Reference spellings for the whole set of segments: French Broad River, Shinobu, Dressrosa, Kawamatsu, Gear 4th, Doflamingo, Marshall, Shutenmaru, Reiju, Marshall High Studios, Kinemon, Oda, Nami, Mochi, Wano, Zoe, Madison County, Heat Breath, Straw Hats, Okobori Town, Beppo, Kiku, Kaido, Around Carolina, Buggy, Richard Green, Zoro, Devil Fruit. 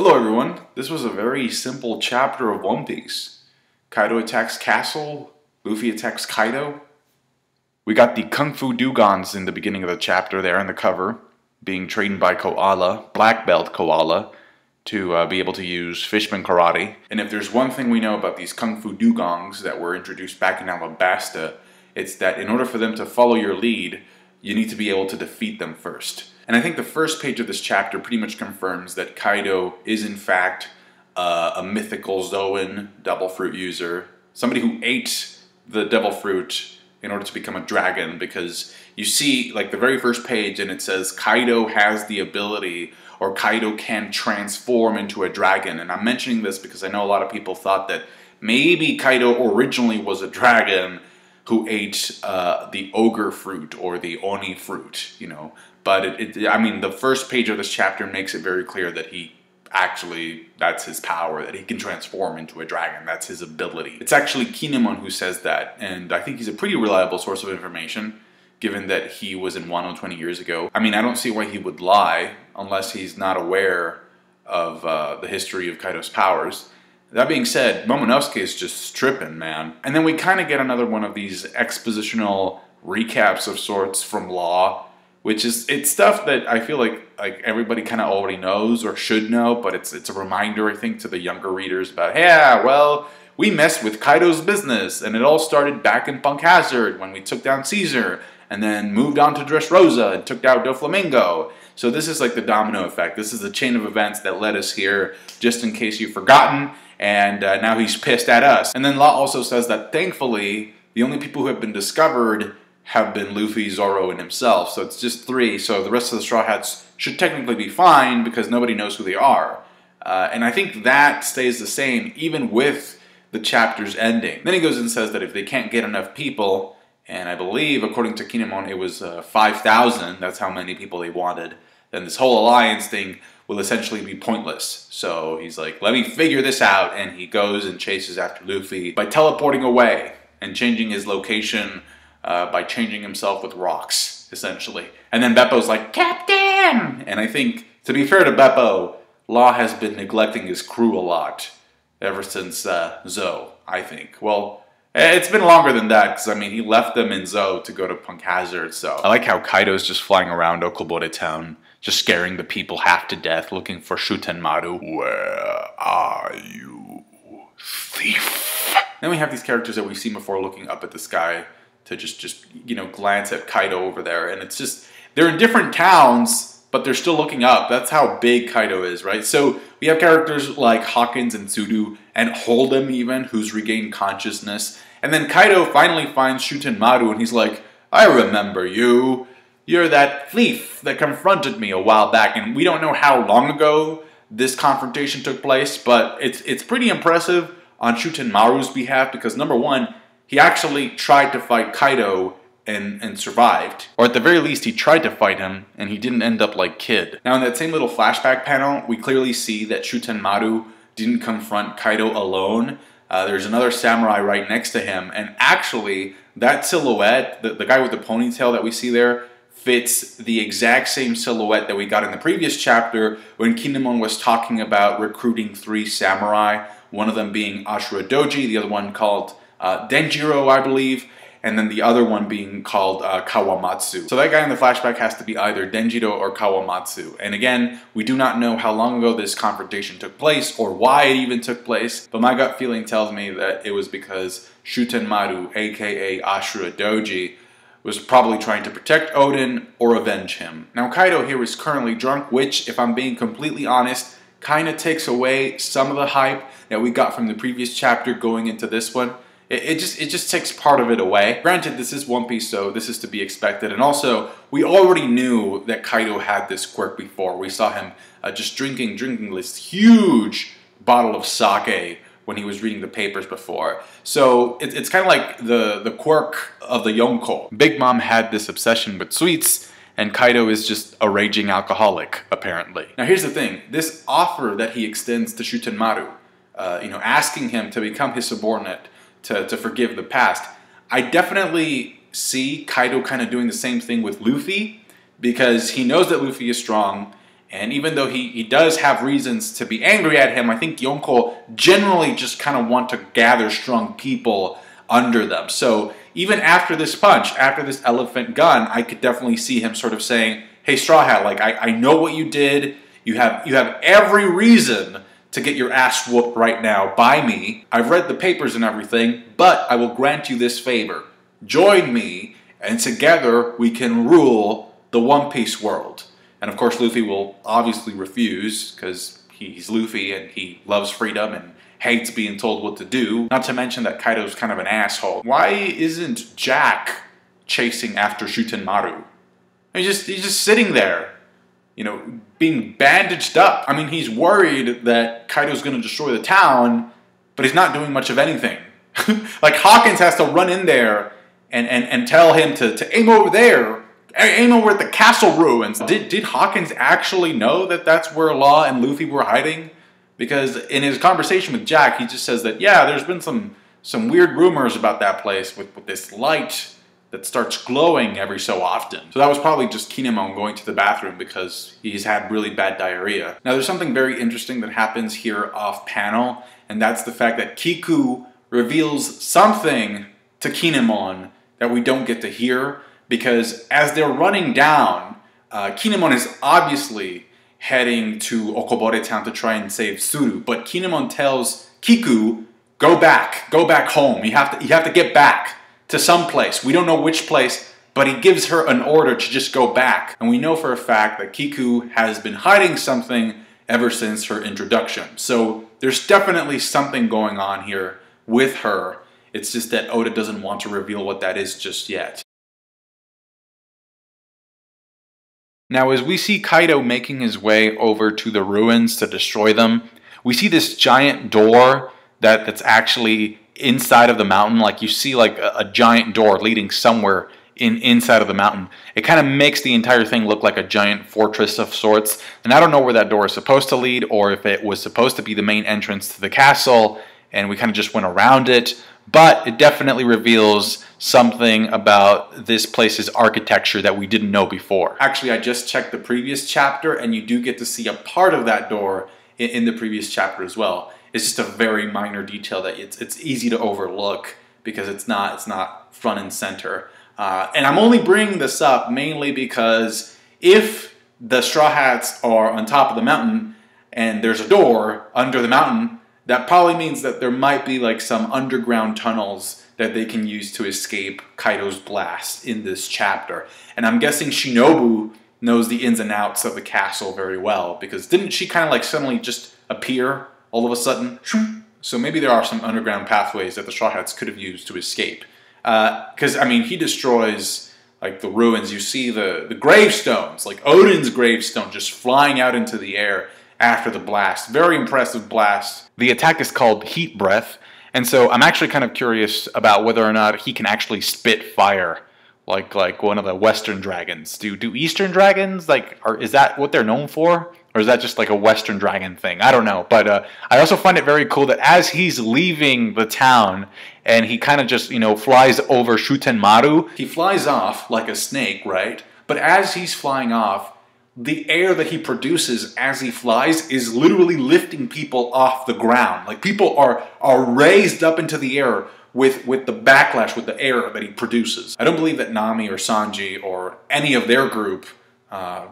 Hello everyone, this was a very simple chapter of One Piece. Kaido attacks Castle, Luffy attacks Kaido. We got the Kung Fu Dugons in the beginning of the chapter there in the cover, being trained by Koala, Black Belt Koala, to be able to use Fishman Karate. And if there's one thing we know about these Kung Fu Dugongs that were introduced back in Alabasta, it's that in order for them to follow your lead, you need to be able to defeat them first. And I think the first page of this chapter pretty much confirms that Kaido is in fact a mythical Zoan devil fruit user, somebody who ate the devil fruit in order to become a dragon, because you see like the very first page and it says Kaido has the ability, or Kaido can transform into a dragon. And I'm mentioning this because I know a lot of people thought that maybe Kaido originally was a dragon who ate the ogre fruit or the oni fruit, you know. But I mean, the first page of this chapter makes it very clear that he actually, that's his power, that he can transform into a dragon. That's his ability. It's actually Kinemon who says that, and I think he's a pretty reliable source of information, given that he was in Wano 20 years ago. I mean, I don't see why he would lie unless he's not aware of the history of Kaido's powers. That being said, Momonosuke is just tripping, man. And then we kind of get another one of these expositional recaps of sorts from Law, which is, it's stuff that I feel like everybody kind of already knows or should know, but it's a reminder, I think, to the younger readers about, yeah, well, we messed with Kaido's business, and it all started back in Punk Hazard when we took down Caesar, and then moved on to Dressrosa and took down Doflamingo. So this is like the domino effect. This is the chain of events that led us here, just in case you've forgotten. And now he's pissed at us. And then Law also says that thankfully, the only people who have been discovered have been Luffy, Zoro, and himself. So it's just three, so the rest of the Straw Hats should technically be fine because nobody knows who they are. And I think that stays the same even with the chapter's ending. Then he goes and says that if they can't get enough people, and I believe according to Kinemon it was 5,000, that's how many people they wanted, then this whole alliance thing will essentially be pointless. So he's like, let me figure this out, and he goes and chases after Luffy by teleporting away and changing his location by changing himself with rocks, essentially. And then Beppo's like, Captain! And I think, to be fair to Beppo, Law has been neglecting his crew a lot ever since Zoe, I think. Well, it's been longer than that, because, I mean, he left them in Zoe to go to Punk Hazard, so. I like how Kaido's just flying around Okobori Town, just scaring the people half to death, looking for Shutenmaru. Where are you, thief? Then we have these characters that we've seen before looking up at the sky to just you know, glance at Kaido over there. And it's just, they're in different towns, but they're still looking up. That's how big Kaido is, right? So we have characters like Hawkins and Tsudu, and Hold'em even, who's regained consciousness. And then Kaido finally finds Shutenmaru, and he's like, I remember you. You're that thief that confronted me a while back, and we don't know how long ago this confrontation took place, but it's pretty impressive on Shutenmaru's behalf because, number one, he actually tried to fight Kaido and survived. Or at the very least, he tried to fight him, and he didn't end up like Kid. Now, in that same little flashback panel, we clearly see that Shutenmaru didn't confront Kaido alone. There's another samurai right next to him, and actually, that silhouette, the guy with the ponytail that we see there, fits the exact same silhouette that we got in the previous chapter when Kinemon was talking about recruiting three samurai, one of them being Ashura Doji, the other one called Denjiro, I believe, and then the other one being called Kawamatsu. So that guy in the flashback has to be either Denjiro or Kawamatsu. And again, we do not know how long ago this confrontation took place or why it even took place, but my gut feeling tells me that it was because Shutenmaru, aka Ashura Doji, was probably trying to protect Odin or avenge him. Now Kaido here is currently drunk, which, if I'm being completely honest, kind of takes away some of the hype that we got from the previous chapter going into this one. It just takes part of it away. Granted, this is One Piece, so this is to be expected. And also, we already knew that Kaido had this quirk before. We saw him just drinking this huge bottle of sake when he was reading the papers before. So it's kind of like the quirk of the Yonko. Big Mom had this obsession with sweets, and Kaido is just a raging alcoholic, apparently. Now here's the thing, this offer that he extends to Shutenmaru, you know, asking him to become his subordinate, to forgive the past, I definitely see Kaido kind of doing the same thing with Luffy, because he knows that Luffy is strong, And even though he does have reasons to be angry at him, I think Yonko generally just kind of want to gather strong people under them. So even after this punch, after this elephant gun, I could definitely see him sort of saying, hey, Straw Hat, like, I know what you did. You have every reason to get your ass whooped right now by me. I've read the papers and everything, but I will grant you this favor. Join me, and together we can rule the One Piece world. And of course, Luffy will obviously refuse, because he's Luffy and he loves freedom and hates being told what to do. Not to mention that Kaido's kind of an asshole. Why isn't Jack chasing after Shutenmaru? I mean, he's just sitting there, you know, being bandaged up. I mean, he's worried that Kaido's going to destroy the town, but he's not doing much of anything. Like, Hawkins has to run in there and tell him to aim over there. Aim over at the castle ruins. Did Hawkins actually know that that's where Law and Luffy were hiding? Because in his conversation with Jack, he just says that, yeah, there's been some weird rumors about that place with this light that starts glowing every so often. So that was probably just Kinemon going to the bathroom because he's had really bad diarrhea. Now, there's something very interesting that happens here off panel, and that's the fact that Kiku reveals something to Kinemon that we don't get to hear, because as they're running down, Kinemon is obviously heading to Okobori Town to try and save Tsuru, but Kinemon tells Kiku, go back home, you have to get back to some place. We don't know which place, but he gives her an order to just go back. And we know for a fact that Kiku has been hiding something ever since her introduction. So there's definitely something going on here with her. It's just that Oda doesn't want to reveal what that is just yet. Now, as we see Kaido making his way over to the ruins to destroy them, we see this giant door that's actually inside of the mountain. Like, you see like a giant door leading somewhere inside of the mountain. It kind of makes the entire thing look like a giant fortress of sorts. And I don't know where that door is supposed to lead, or if it was supposed to be the main entrance to the castle, and we kind of just went around it. But it definitely reveals something about this place's architecture that we didn't know before. Actually, I just checked the previous chapter, and you do get to see a part of that door in the previous chapter as well. It's just a very minor detail that it's easy to overlook because it's not front and center. And I'm only bringing this up mainly because if the Straw Hats are on top of the mountain and there's a door under the mountain, that probably means that there might be like some underground tunnels that they can use to escape Kaido's blast in this chapter. And I'm guessing Shinobu knows the ins and outs of the castle very well, because didn't she kind of like suddenly just appear all of a sudden? So maybe there are some underground pathways that the Straw Hats could have used to escape. Because, I mean, he destroys like the ruins. You see the gravestones, like Odin's gravestone just flying out into the air after the blast. Very impressive blast. The attack is called heat breath, and so I'm actually kind of curious about whether or not he can actually spit fire like one of the Western dragons. Do Eastern dragons, like, is that what they're known for? Or is that just like a Western dragon thing? I don't know. But I also find it very cool that as he's leaving the town and he kind of just, you know, flies over Shutenmaru. He flies off like a snake, right? But as he's flying off, the air that he produces as he flies is literally lifting people off the ground. Like, people are raised up into the air with the backlash, with the air that he produces. I don't believe that Nami or Sanji or any of their group,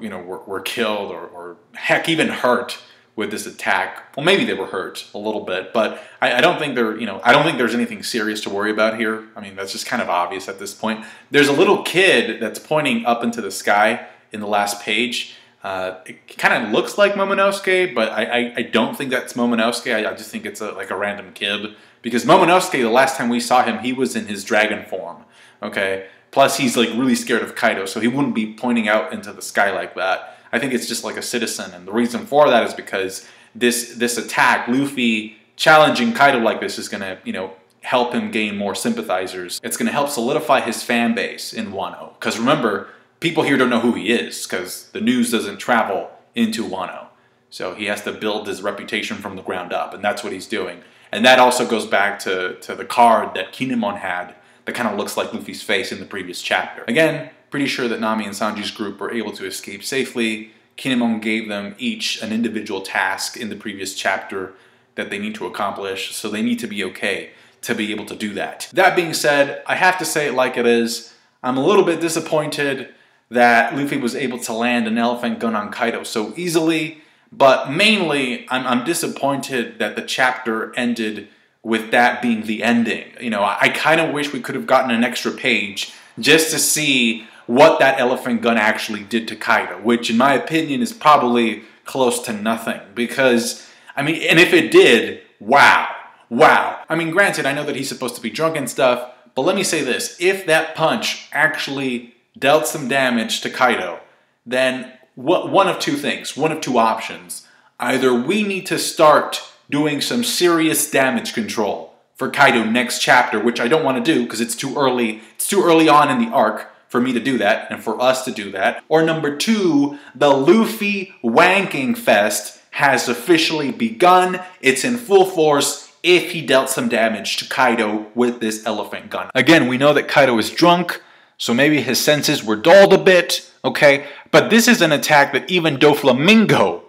you know, were killed or heck, even hurt with this attack. Well, maybe they were hurt a little bit, but I don't think they're, you know, I don't think there's anything serious to worry about here. I mean, that's just kind of obvious at this point. There's a little kid that's pointing up into the sky in the last page. It kind of looks like Momonosuke, but I don't think that's Momonosuke. I just think it's like a random kid. Because Momonosuke, the last time we saw him, he was in his dragon form, okay? Plus, he's like really scared of Kaido, so he wouldn't be pointing out into the sky like that. I think it's just like a citizen, and the reason for that is because this attack, Luffy challenging Kaido like this, is gonna, you know, help him gain more sympathizers. It's gonna help solidify his fan base in Wano. Because remember, people here don't know who he is because the news doesn't travel into Wano. So he has to build his reputation from the ground up, and that's what he's doing. And that also goes back to the card that Kinemon had that kind of looks like Luffy's face in the previous chapter. Again, pretty sure that Nami and Sanji's group were able to escape safely. Kinemon gave them each an individual task in the previous chapter that they need to accomplish, so they need to be okay to be able to do that. That being said, I have to say it like it is. I'm a little bit disappointed that Luffy was able to land an elephant gun on Kaido so easily, but mainly I'm disappointed that the chapter ended with that being the ending. You know, I kind of wish we could have gotten an extra page just to see what that elephant gun actually did to Kaido, which in my opinion is probably close to nothing, because, I mean, and if it did, wow. I mean, granted, I know that he's supposed to be drunk and stuff, but let me say this, if that punch actually dealt some damage to Kaido, then one of two things, one of two options. Either we need to start doing some serious damage control for Kaido next chapter, which I don't want to do because it's too early on in the arc for me to do that and for us to do that. Or number two, the Luffy wanking fest has officially begun. It's in full force if he dealt some damage to Kaido with this elephant gun. Again, we know that Kaido is drunk, so maybe his senses were dulled a bit, okay? But this is an attack that even Doflamingo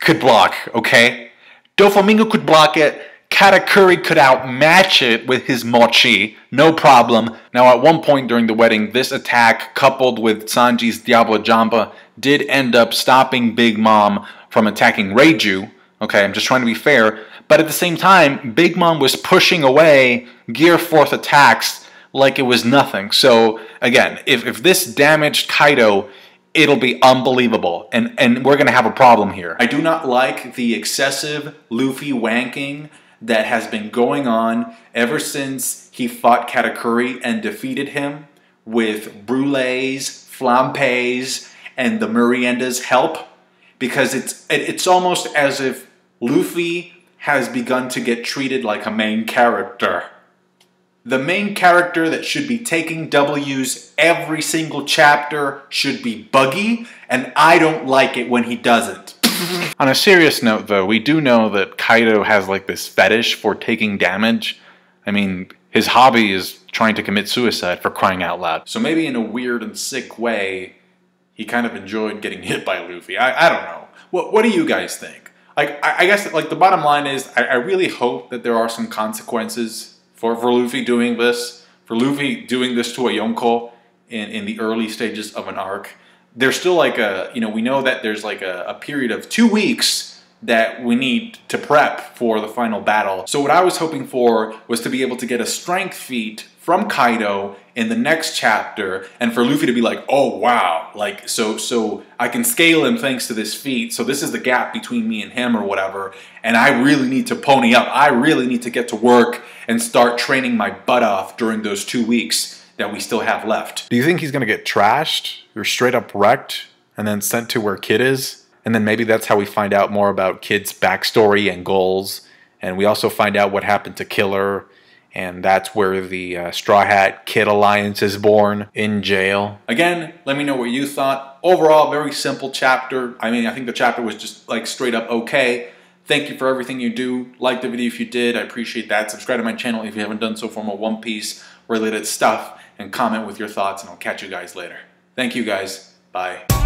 could block, okay? Doflamingo could block it. Katakuri could outmatch it with his mochi, no problem. Now, at one point during the wedding, this attack, coupled with Sanji's Diablo Jamba, did end up stopping Big Mom from attacking Reiju. Okay, I'm just trying to be fair. But at the same time, Big Mom was pushing away Gear 4th attacks like it was nothing. So, again, if this damaged Kaido, it'll be unbelievable, and we're going to have a problem here. I do not like the excessive Luffy wanking that has been going on ever since he fought Katakuri and defeated him with brulees, flambés, and the Murienda's help, because it's almost as if Luffy has begun to get treated like a main character. The main character that should be taking W's every single chapter should be Buggy, and I don't like it when he doesn't. On a serious note, though, we do know that Kaido has, like, this fetish for taking damage. I mean, his hobby is trying to commit suicide, for crying out loud. So maybe in a weird and sick way, he kind of enjoyed getting hit by Luffy. I don't know. What do you guys think? Like, I guess, like, the bottom line is, I really hope that there are some consequences for Luffy doing this. For Luffy doing this to a Yonko in the early stages of an arc. There's still like a, you know, we know that there's like a period of 2 weeks that we need to prep for the final battle. So what I was hoping for was to be able to get a strength feat from Kaido in the next chapter and for Luffy to be like, oh wow, like so I can scale him thanks to this feat. So this is the gap between me and him or whatever. And I really need to pony up. I really need to get to work and start training my butt off during those 2 weeks that we still have left. Do you think he's gonna get trashed or straight up wrecked and then sent to where Kid is? And then maybe that's how we find out more about Kid's backstory and goals. And we also find out what happened to Killer. And that's where the Straw Hat Kid Alliance is born, in jail. Again, let me know what you thought. Overall, very simple chapter. I mean, I think the chapter was just like straight up okay. Thank you for everything you do. Like the video if you did. I appreciate that. Subscribe to my channel if you haven't done so for more One Piece related stuff. And comment with your thoughts, and I'll catch you guys later. Thank you guys. Bye.